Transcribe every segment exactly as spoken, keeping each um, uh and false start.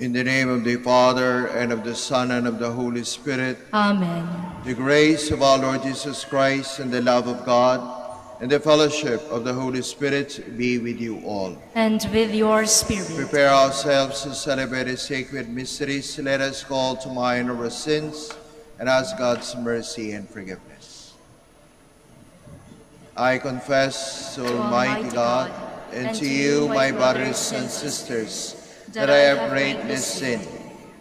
In the name of the Father, and of the Son, and of the Holy Spirit. Amen. The grace of our Lord Jesus Christ, and the love of God, and the fellowship of the Holy Spirit be with you all. And with your spirit. Prepare ourselves to celebrate the sacred mysteries. Let us call to mind our sins and ask God's mercy and forgiveness. I confess to Almighty God, and to you, my brothers and sisters, that I have greatly sinned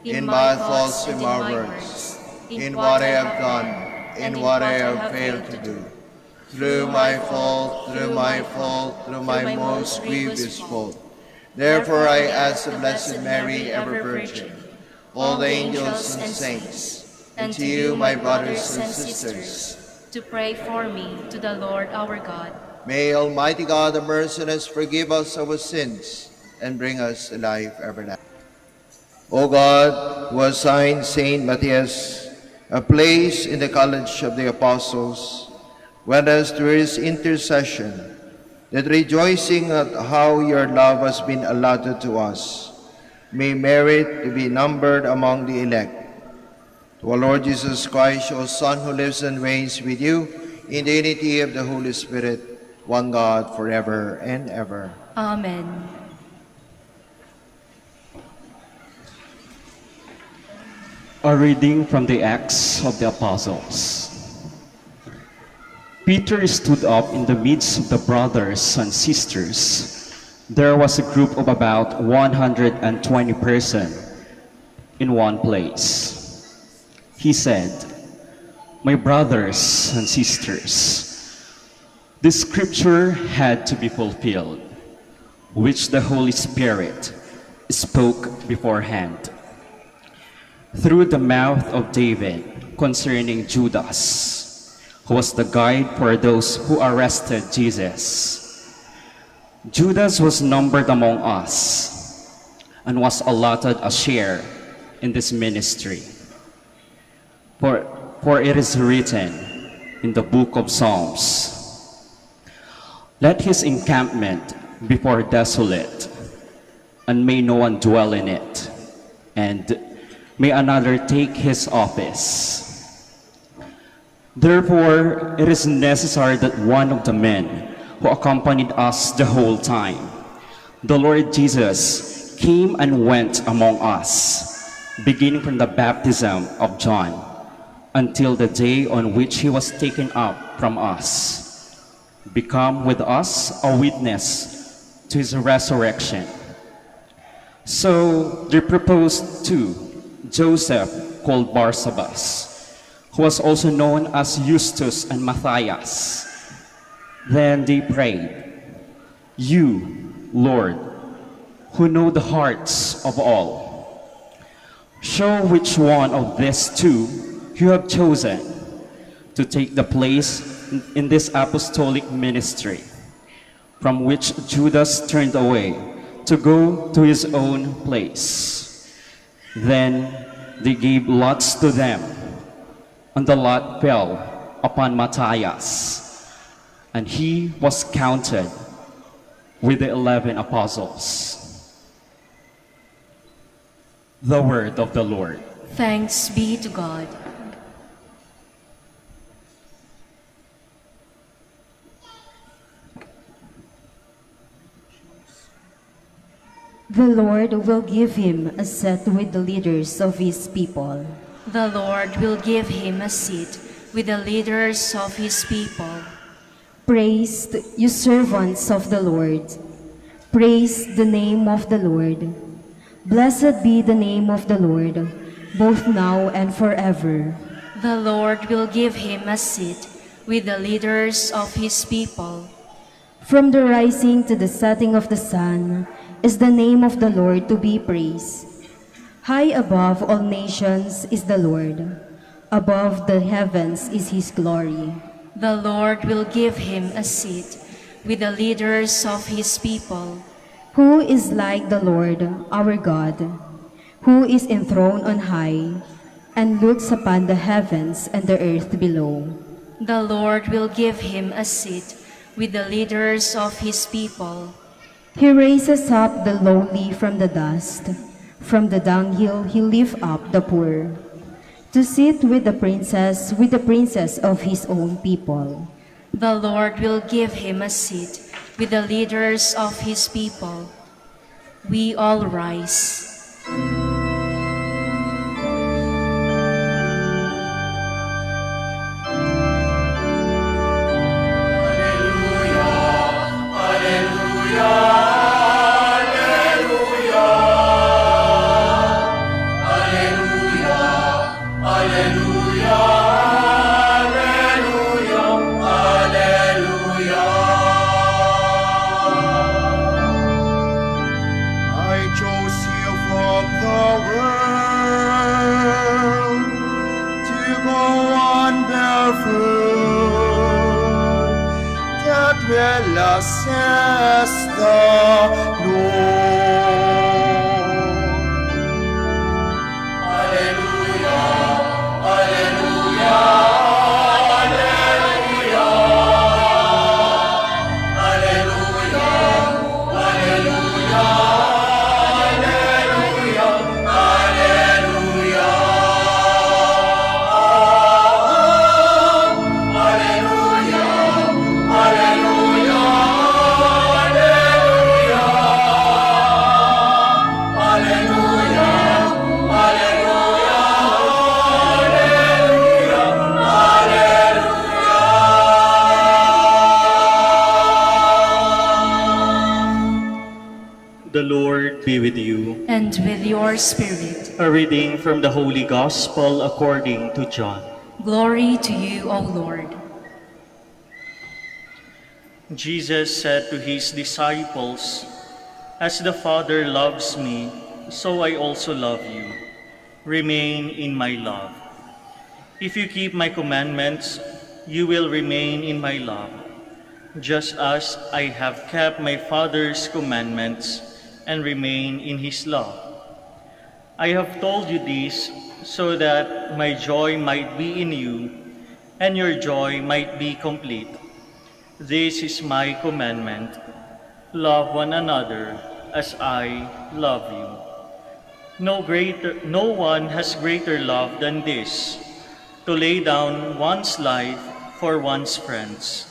in my thoughts, in my words, in what I have done, in what I have failed to do. Through my fault, through my fault, through my most grievous fault. Therefore I ask the Blessed Mary, ever Virgin, all the angels and saints, and to you, my brothers and sisters, to pray for me to the Lord our God. May Almighty God, the merciless, forgive us our sins and bring us life everlasting. O God, who assigned Saint Matthias a place in the College of the Apostles, grant us through his intercession, that rejoicing at how your love has been allotted to us, may merit to be numbered among the elect. To our Lord Jesus Christ, your Son, who lives and reigns with you in the unity of the Holy Spirit, one God, forever and ever. Amen. A reading from the Acts of the Apostles. Peter stood up in the midst of the brothers and sisters. There was a group of about one hundred twenty persons in one place. He said, "My brothers and sisters, this scripture had to be fulfilled, which the Holy Spirit spoke beforehand through the mouth of David concerning Judas, who was the guide for those who arrested Jesus. Judas was numbered among us and was allotted a share in this ministry. For, for it is written in the book of Psalms, 'Let his encampment be desolate, and may no one dwell in it, and may another take his office.' Therefore, it is necessary that one of the men who accompanied us the whole time, the Lord Jesus, came and went among us, beginning from the baptism of John, until the day on which he was taken up from us. Become with us a witness to his resurrection." So they proposed to Joseph, called Barsabbas, who was also known as Justus and Matthias. Then they prayed, "You, Lord, who know the hearts of all, show which one of these two you have chosen to take the place in this apostolic ministry, from which Judas turned away to go to his own place." Then they gave lots to them, and the lot fell upon Matthias, and he was counted with the eleven apostles. The word of the Lord. Thanks be to God. The Lord will give him a set with the leaders of his people. The Lord will give him a seat with the leaders of his people. Praise you, servants of the Lord. Praise the name of the Lord. Blessed be the name of the Lord, both now and forever. The Lord will give him a seat with the leaders of his people. From the rising to the setting of the sun is the name of the Lord to be praised. High above all nations is the Lord. Above the heavens is his glory. The Lord will give him a seat with the leaders of his people. Who is like the Lord our God, who is enthroned on high, and looks upon the heavens and the earth below? The Lord will give him a seat with the leaders of his people. He raises up the lowly from the dust, From the dunghill he lifted up the poor, to sit with the princess, with the princess of his own people. The Lord will give him a seat with the leaders of his people. We all rise. Reading from the Holy Gospel according to John. Glory to you, O Lord. Jesus said to his disciples, "As the Father loves me, so I also love you. Remain in my love. If you keep my commandments, you will remain in my love, just as I have kept my Father's commandments and remain in his love. I have told you this so that my joy might be in you and your joy might be complete. This is my commandment: love one another as I love you. No greater, no one has greater love than this, to lay down one's life for one's friends.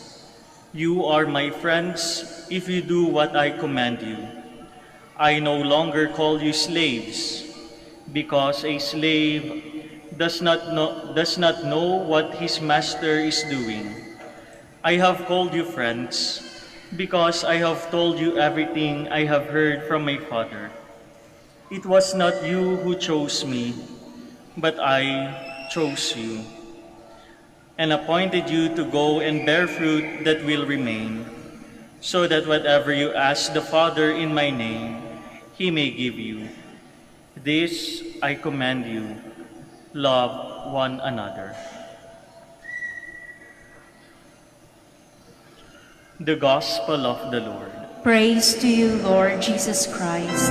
You are my friends if you do what I command you. I no longer call you slaves, because a slave does not know, does not know what his master is doing. I have called you friends, because I have told you everything I have heard from my Father. It was not you who chose me, but I chose you, and appointed you to go and bear fruit that will remain, so that whatever you ask the Father in my name, he may give you. This I command you: love one another." The Gospel of the Lord. Praise to you, Lord Jesus Christ.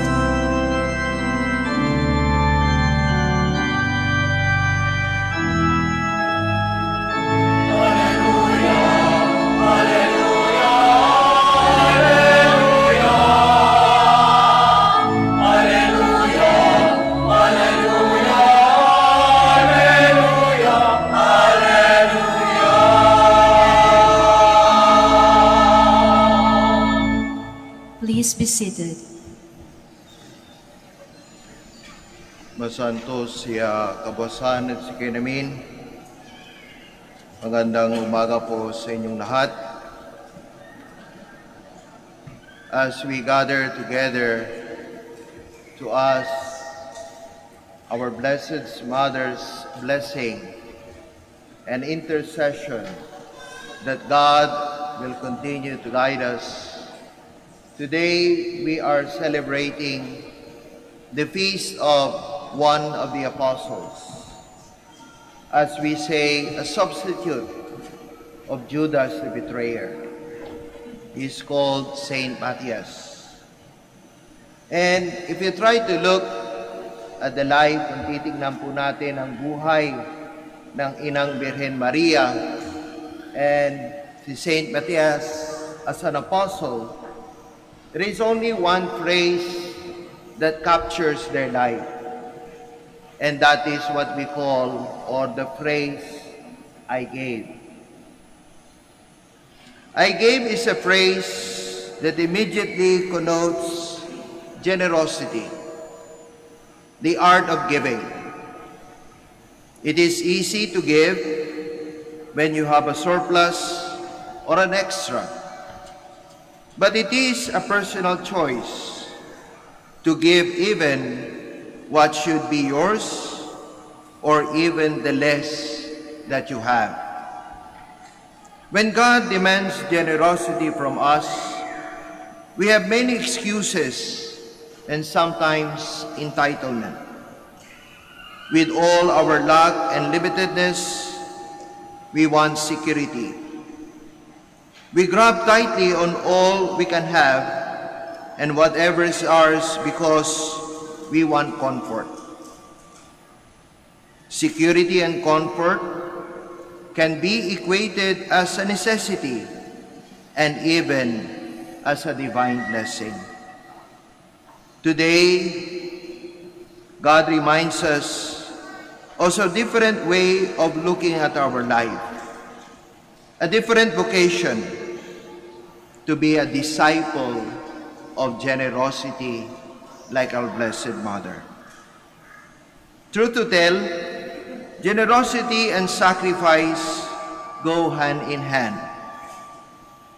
Be seated. Masantos siya kabasan at si Kinamin. Magandang umaga po sa inyong lahat. As we gather together to ask our Blessed Mother's blessing and intercession that God will continue to guide us, today we are celebrating the feast of one of the apostles, as we say, a substitute of Judas the betrayer. He is called Saint Matthias. And if you try to look at the life, kung titignan po natin ang buhay ng Inang Birhen Maria and si Saint Matthias as an apostle, there is only one phrase that captures their life. And that is what we call, or the phrase, "I gave." "I gave" is a phrase that immediately connotes generosity, the art of giving. It is easy to give when you have a surplus or an extra, but it is a personal choice to give even what should be yours, or even the less that you have. When God demands generosity from us, we have many excuses and sometimes entitlement. With all our lack and limitedness, we want security. We grab tightly on all we can have and whatever is ours because we want comfort. Security and comfort can be equated as a necessity and even as a divine blessing. Today, God reminds us of a different way of looking at our life, a different vocation to be a disciple of generosity like our Blessed Mother. Truth to tell, generosity and sacrifice go hand in hand.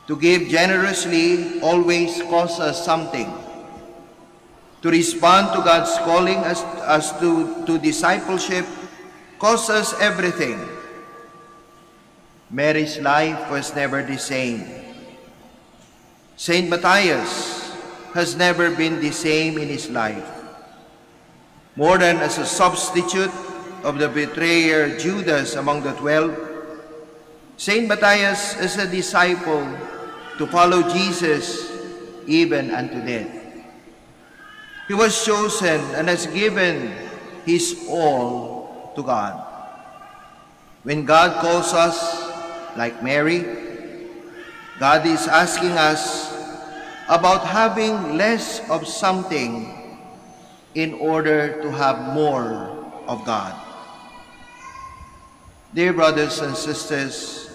To give generously always costs us something. To respond to God's calling as, as to, to discipleship costs us everything. Mary's life was never the same. Saint Matthias has never been the same in his life. More than as a substitute of the betrayer Judas among the twelve, Saint Matthias is a disciple to follow Jesus even unto death. He was chosen and has given his all to God. When God calls us, like Mary, God is asking us about having less of something in order to have more of God. Dear brothers and sisters,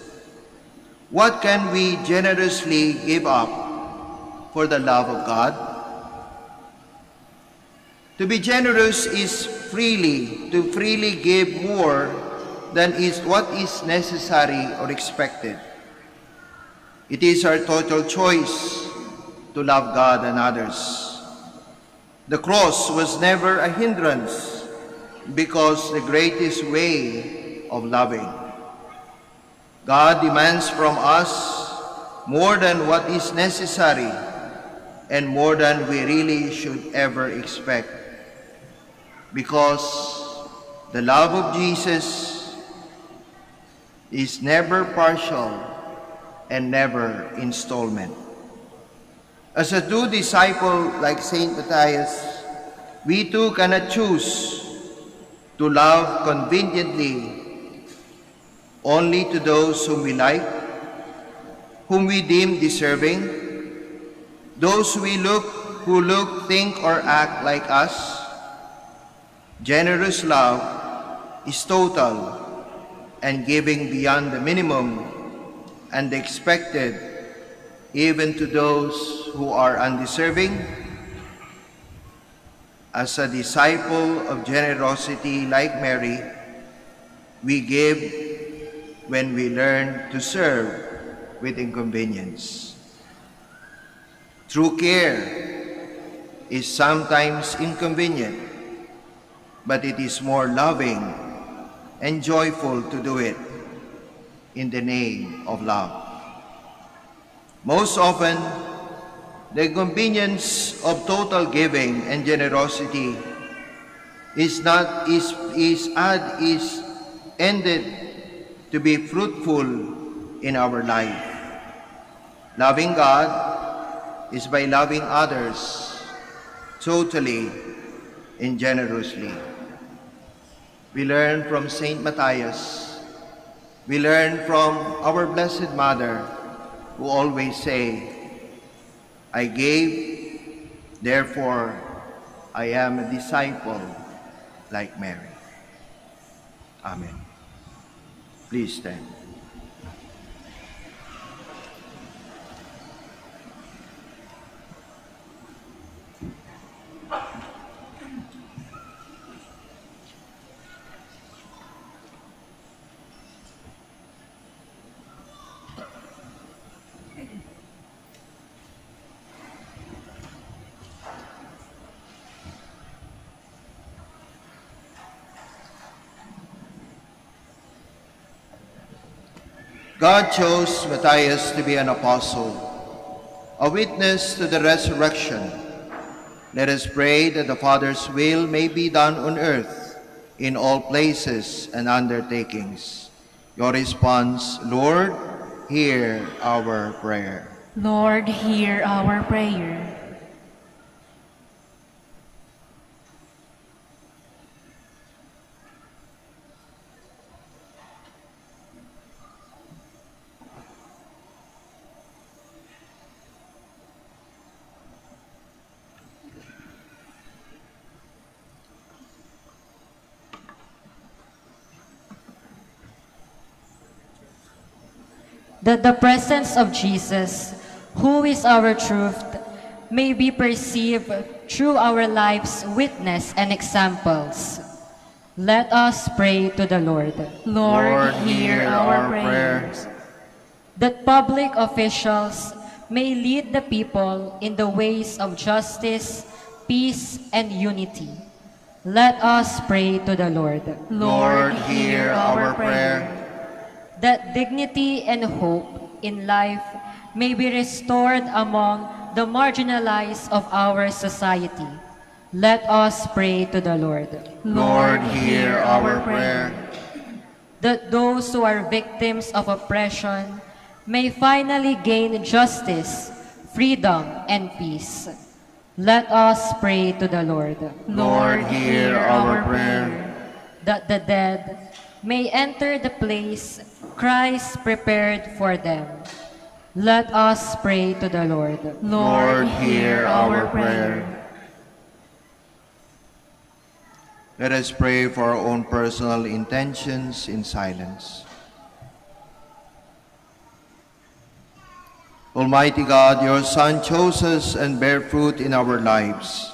what can we generously give up for the love of God? To be generous is freely, to freely give more than is what is necessary or expected. It is our total choice to love God and others. The cross was never a hindrance because the greatest way of loving. God demands from us more than what is necessary and more than we really should ever expect, because the love of Jesus is never partial and never installment. As a true disciple like Saint Matthias, we too cannot choose to love conveniently only to those whom we like, whom we deem deserving, those we look, who look, think, or act like us. Generous love is total and giving beyond the minimum and the expected, even to those who are undeserving. As a disciple of generosity like Mary, we give when we learn to serve with inconvenience. True care is sometimes inconvenient, but it is more loving and joyful to do it in the name of love. Most often, the convenience of total giving and generosity is not is is ad is ended to be fruitful in our life. Loving God is by loving others totally and generously. We learn from Saint Matthias. We learn from our Blessed Mother, who always say, "I gave, therefore I am a disciple like Mary. Amen. Please stand. God chose Matthias to be an apostle, a witness to the resurrection. Let us pray that the Father's will may be done on earth, in all places and undertakings. Your response, Lord, hear our prayer. Lord, hear our prayer. That the presence of Jesus, who is our truth, may be perceived through our lives' witness and examples. Let us pray to the Lord. Lord, Lord hear, hear our, our prayers. prayers. That public officials may lead the people in the ways of justice, peace, and unity. Let us pray to the Lord. Lord, Lord hear, hear our, our prayer. prayer. That dignity and hope in life may be restored among the marginalized of our society. Let us pray to the Lord. Lord, hear our prayer. That those who are victims of oppression may finally gain justice, freedom, and peace. Let us pray to the Lord. Lord, hear our prayer. That the dead may enter the place Christ prepared for them. Let us pray to the Lord. Lord, hear our prayer. Let us pray for our own personal intentions in silence. Almighty God, your Son chose us and bear fruit in our lives.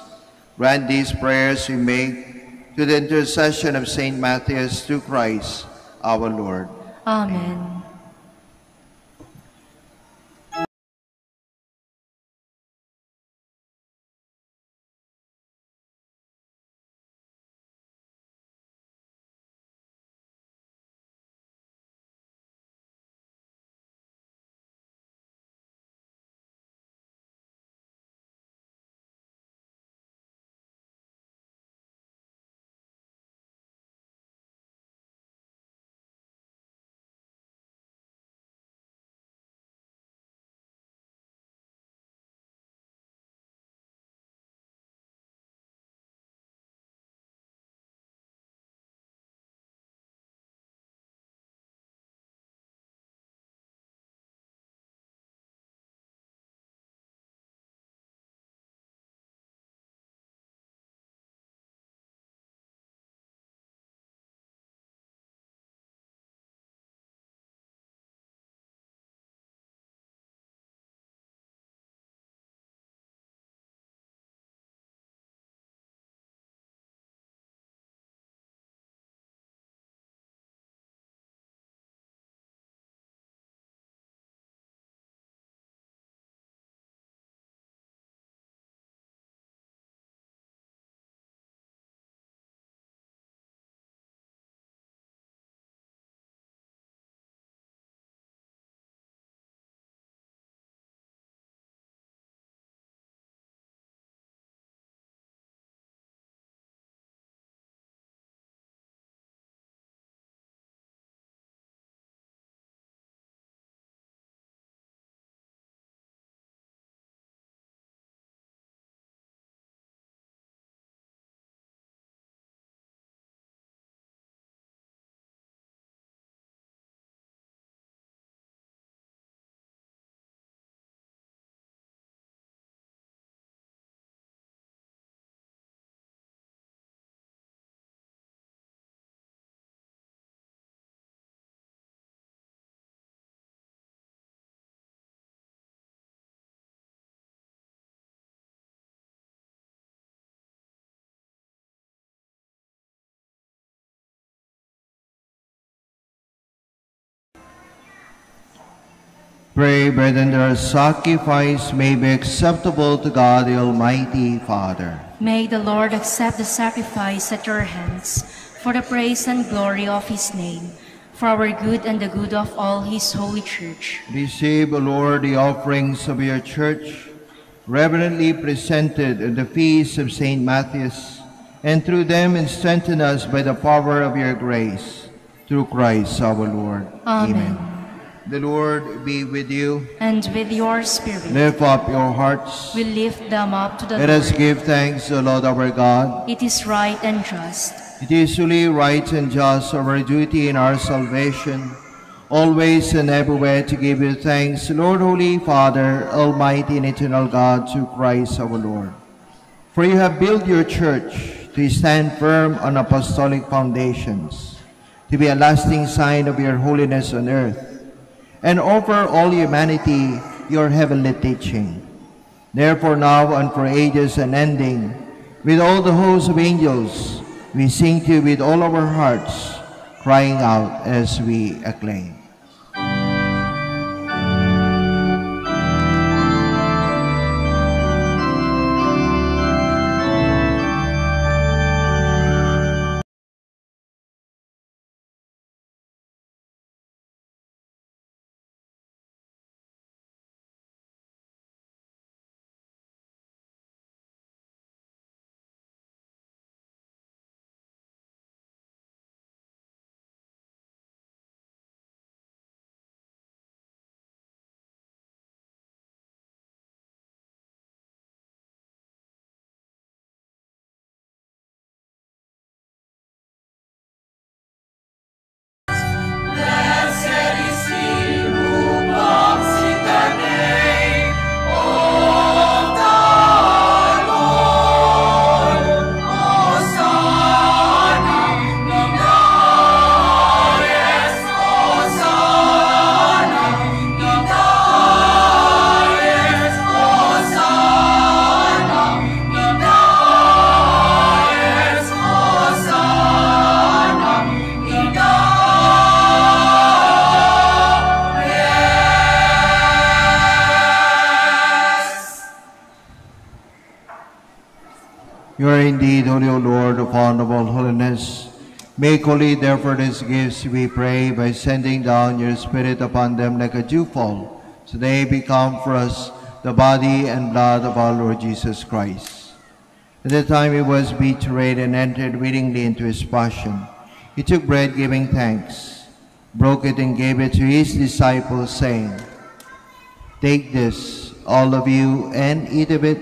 Grant these prayers we make to the intercession of Saint Matthias through Christ our Lord. Amen. Pray, brethren, that our sacrifice may be acceptable to God, the Almighty Father. May the Lord accept the sacrifice at your hands for the praise and glory of his name, for our good and the good of all his holy church. Receive, O Lord, the offerings of your church, reverently presented at the feast of Saint Matthias, and through them and strengthen us by the power of your grace, through Christ our Lord. Amen. Amen. The Lord be with you. And with your spirit. Lift up your hearts. We lift them up to the Lord. Let us give thanks to the Lord our God. It is right and just. It is truly right and just, our duty and our salvation, always and everywhere to give you thanks, Lord, Holy Father, Almighty and Eternal God, through Christ our Lord. For you have built your church to stand firm on apostolic foundations, to be a lasting sign of your holiness on earth, and offer all humanity your heavenly teaching. Therefore now and for ages unending, with all the hosts of angels, we sing to you with all our hearts, crying out as we acclaim. Holy, O Lord, of honorable holiness, make holy therefore these gifts, we pray, by sending down your Spirit upon them like a dewfall, so they become for us the body and blood of our Lord Jesus Christ. At the time he was betrayed and entered willingly into his passion, he took bread, giving thanks, broke it and gave it to his disciples, saying, "Take this, all of you, and eat of it,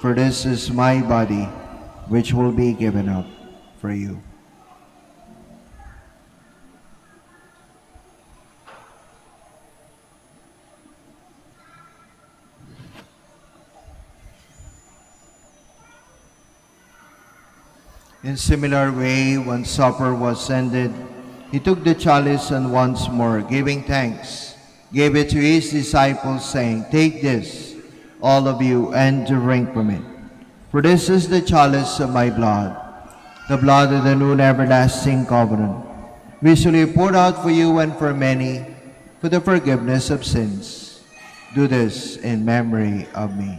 for this is my body, which will be given up for you." In similar way, when supper was ended, he took the chalice and once more, giving thanks, gave it to his disciples, saying, "Take this, all of you, and drink from it. For this is the chalice of my blood, the blood of the new and everlasting covenant, which will be poured out for you and for many for the forgiveness of sins. Do this in memory of me."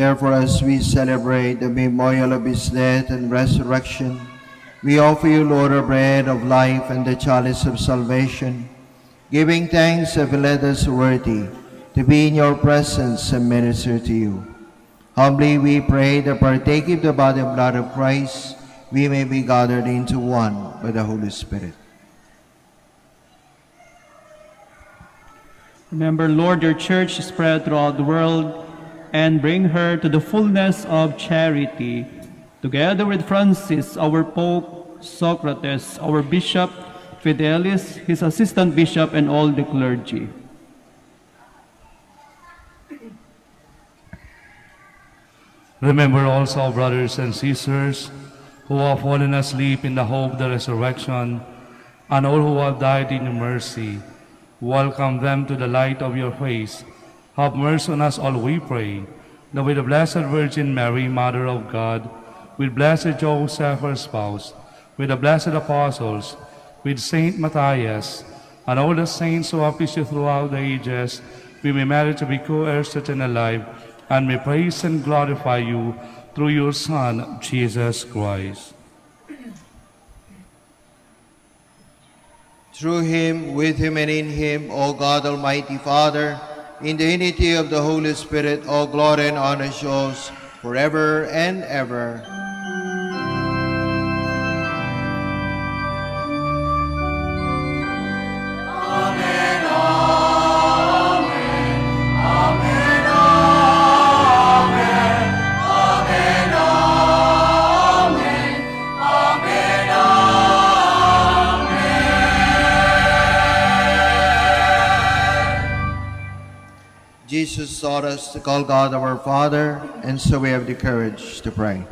Therefore, as we celebrate the memorial of his death and resurrection, we offer you, Lord, our bread of life and the chalice of salvation, giving thanks that you led us worthy to be in your presence and minister to you. Humbly we pray that partaking of the body and blood of Christ, we may be gathered into one by the Holy Spirit. Remember, Lord, your church spread throughout the world, and bring her to the fullness of charity, together with Francis, our Pope, Socrates, our Bishop, Fidelis, his assistant bishop, and all the clergy. Remember also our brothers and sisters who have fallen asleep in the hope of the resurrection, and all who have died in your mercy. Welcome them to the light of your face. Have mercy on us all, we pray, that with the Blessed Virgin Mary, Mother of God, with Blessed Joseph, her spouse, with the blessed apostles, with Saint Matthias, and all the saints who have pleased you throughout the ages, we may merit to be co-heirs to eternal life, and may praise and glorify you through your Son, Jesus Christ. Through him, with him, and in him, O God, Almighty Father, in the unity of the Holy Spirit, all glory and honor shows forever and ever. Jesus taught us to call God our Father, and so we have the courage to pray.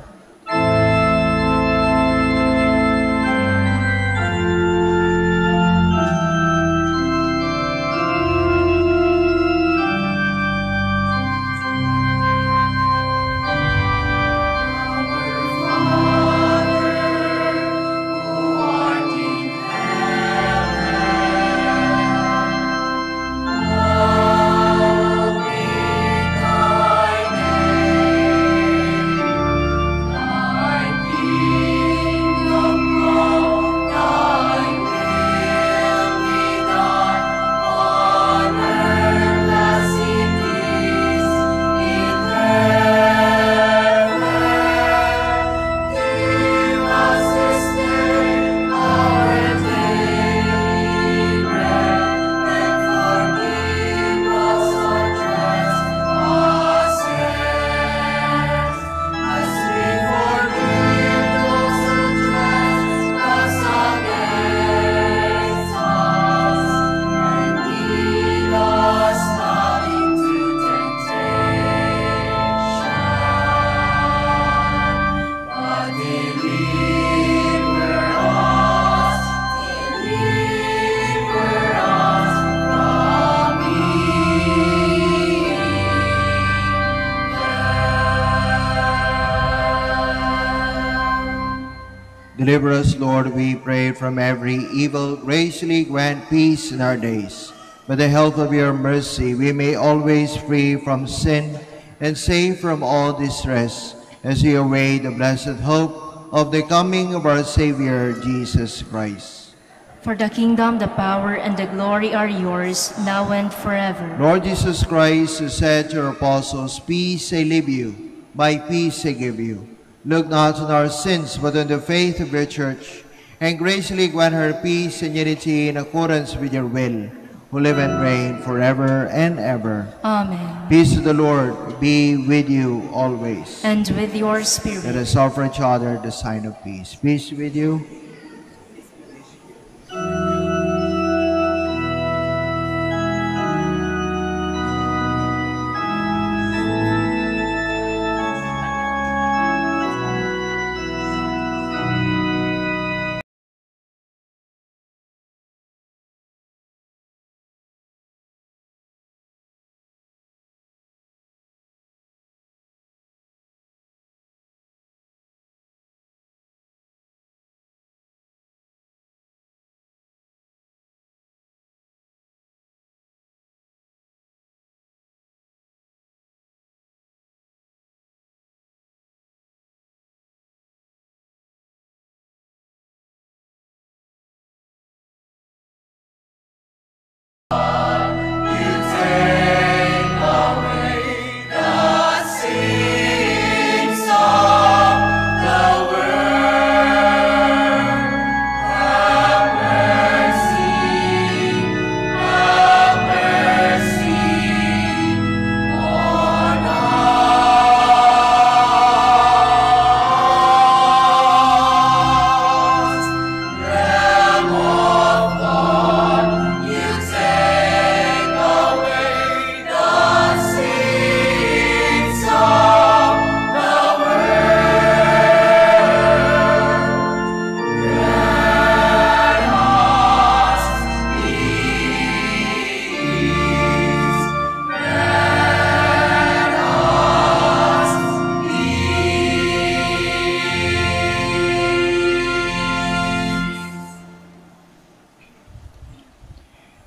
Deliver us, Lord, we pray, from every evil. Graciously grant peace in our days. By the help of your mercy, we may always free from sin and safe from all distress, as we await the blessed hope of the coming of our Savior, Jesus Christ. For the kingdom, the power, and the glory are yours, now and forever. Lord Jesus Christ, who said to your apostles, peace I leave you, my peace I give you. Look not on our sins, but on the faith of your church, and graciously grant her peace and unity in accordance with your will, who live and reign forever and ever. Amen. Peace to the Lord be with you always. And with your spirit. Let us offer each other the sign of peace. Peace with you.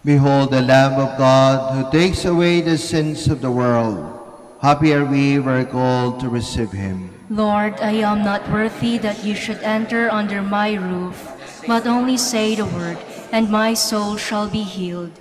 Behold the Lamb of God who takes away the sins of the world. Happy are we who are called to receive him. Lord, I am not worthy that you should enter under my roof, but only say the word, and my soul shall be healed.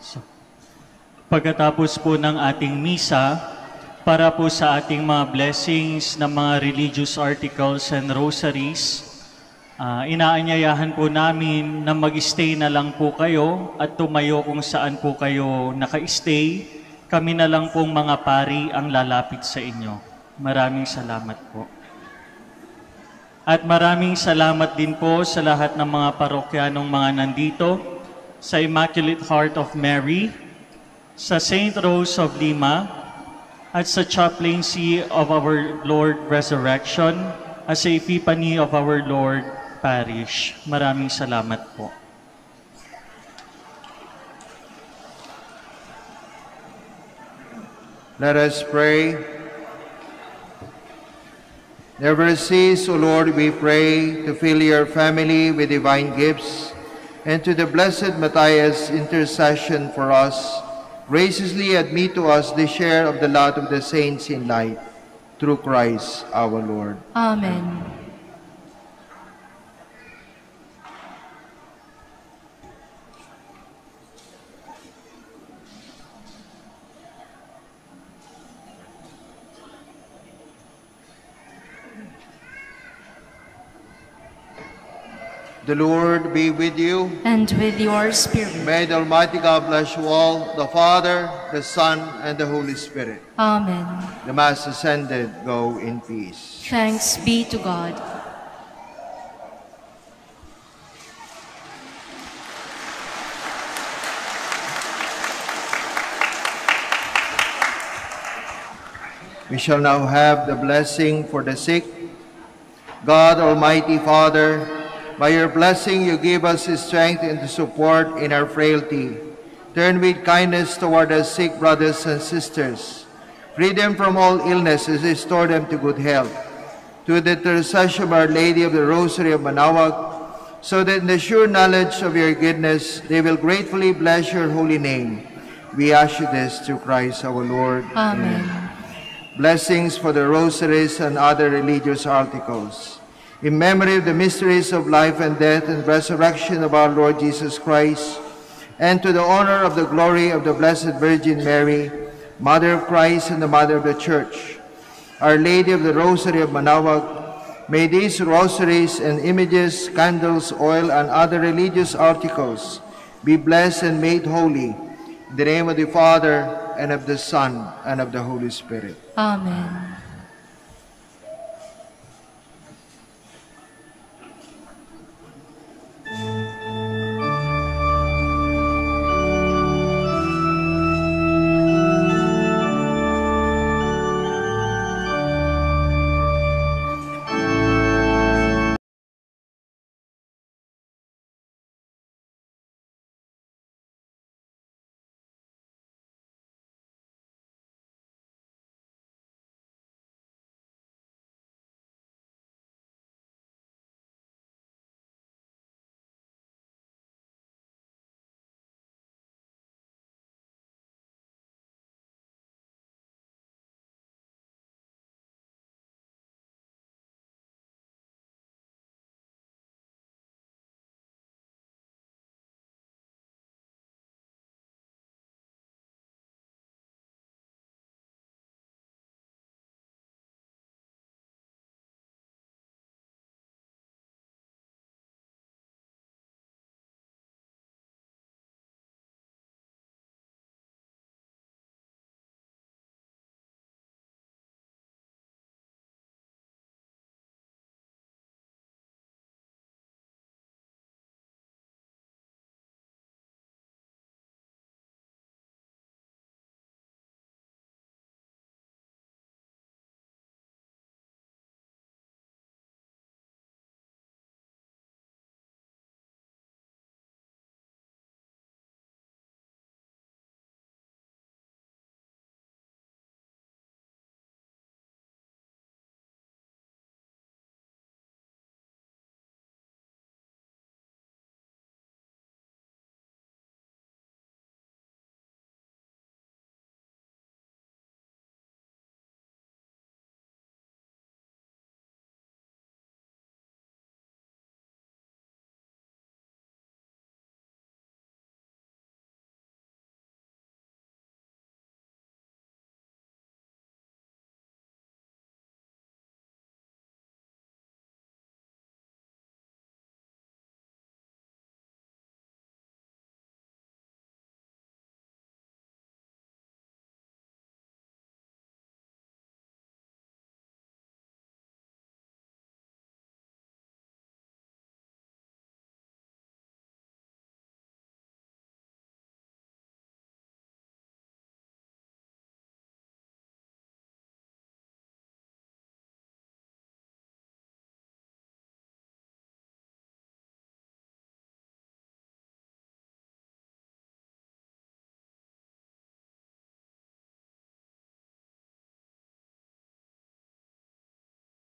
So, pagkatapos po ng ating misa, para po sa ating mga blessings na mga religious articles and rosaries, uh, inaanyayahan po namin na mag-stay na lang po kayo at tumayo kung saan po kayo naka-stay. Kami na lang pong mga pari ang lalapit sa inyo. Maraming salamat po. At maraming salamat din po sa lahat ng mga parokyanong mga nandito, sa Immaculate Heart of Mary, sa Saint Rose of Lima, at sa Chaplaincy of Our Lord Resurrection, at sa Epiphany of Our Lord Parish. Maraming salamat po. Let us pray. Never cease, O Lord, we pray, to fill your family with divine gifts, and to the blessed Matthias' intercession for us, graciously admit to us the share of the lot of the saints in light, through Christ our Lord. Amen. The Lord be with you. And with your spirit. May the Almighty God bless you all, the Father, the Son, and the Holy Spirit. Amen. The Mass is ended. Go in peace. Thanks be to God. We shall now have the blessing for the sick. God Almighty Father, By your blessing, you give us strength and support in our frailty. Turn with kindness toward our sick brothers and sisters. Free them from all illnesses, restore them to good health. To the intercession of Our Lady of the Rosary of Manaoag, so that in the sure knowledge of your goodness, they will gratefully bless your holy name. We ask you this through Christ our Lord. Amen. Amen. Blessings for the rosaries and other religious articles. In memory of the mysteries of life and death and resurrection of our Lord Jesus Christ, and to the honor of the glory of the Blessed Virgin Mary, Mother of Christ and the Mother of the Church, Our Lady of the Rosary of Manaoag, may these rosaries and images, candles, oil, and other religious articles be blessed and made holy. In the name of the Father, and of the Son, and of the Holy Spirit. Amen.